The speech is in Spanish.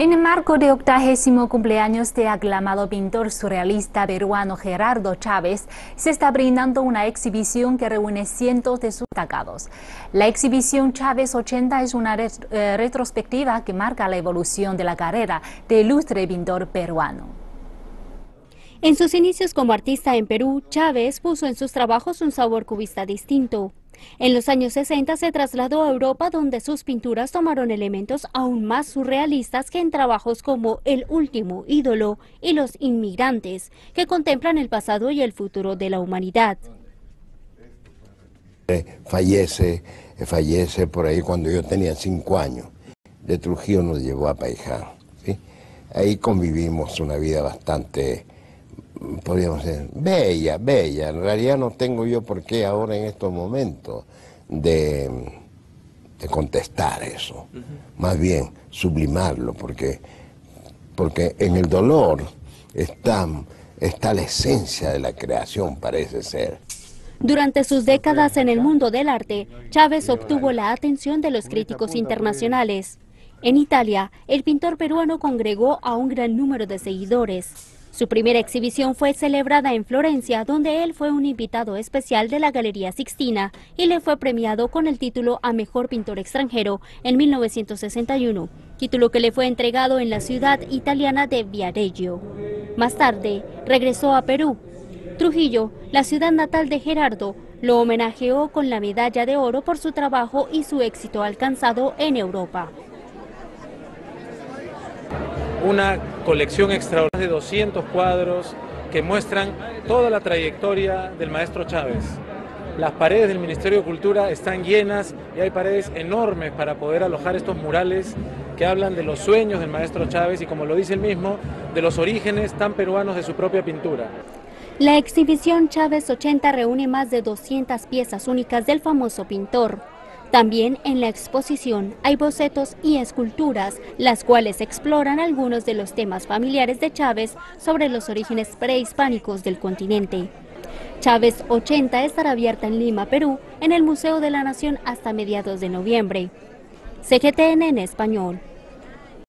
En el marco del 80º cumpleaños del aclamado pintor surrealista peruano Gerardo Chávez, se está brindando una exhibición que reúne cientos de sus destacados. La exhibición Chávez 80 es una retrospectiva que marca la evolución de la carrera del ilustre pintor peruano. En sus inicios como artista en Perú, Chávez puso en sus trabajos un sabor cubista distinto. En los años 60 se trasladó a Europa, donde sus pinturas tomaron elementos aún más surrealistas que en trabajos como El Último Ídolo y Los Inmigrantes, que contemplan el pasado y el futuro de la humanidad. Fallece por ahí cuando yo tenía 5 años. De Trujillo nos llevó a Paijá, ¿sí? Ahí convivimos una vida bastante, podríamos decir, bella. En realidad no tengo yo por qué ahora en estos momentos de contestar eso, más bien sublimarlo, porque en el dolor está la esencia de la creación, parece ser. Durante sus décadas en el mundo del arte, Chávez obtuvo la atención de los críticos internacionales. En Italia, el pintor peruano congregó a un gran número de seguidores. Su primera exhibición fue celebrada en Florencia, donde él fue un invitado especial de la Galería Sixtina y le fue premiado con el título a Mejor Pintor Extranjero en 1961, título que le fue entregado en la ciudad italiana de Viareggio. Más tarde, regresó a Perú. Trujillo, la ciudad natal de Gerardo, lo homenajeó con la medalla de oro por su trabajo y su éxito alcanzado en Europa. Una colección extraordinaria de 200 cuadros que muestran toda la trayectoria del maestro Chávez. Las paredes del Ministerio de Cultura están llenas y hay paredes enormes para poder alojar estos murales que hablan de los sueños del maestro Chávez y, como lo dice él mismo, de los orígenes tan peruanos de su propia pintura. La exhibición Chávez 80 reúne más de 200 piezas únicas del famoso pintor. También en la exposición hay bocetos y esculturas, las cuales exploran algunos de los temas familiares de Chávez sobre los orígenes prehispánicos del continente. Chávez 80 estará abierta en Lima, Perú, en el Museo de la Nación hasta mediados de noviembre. CGTN en Español.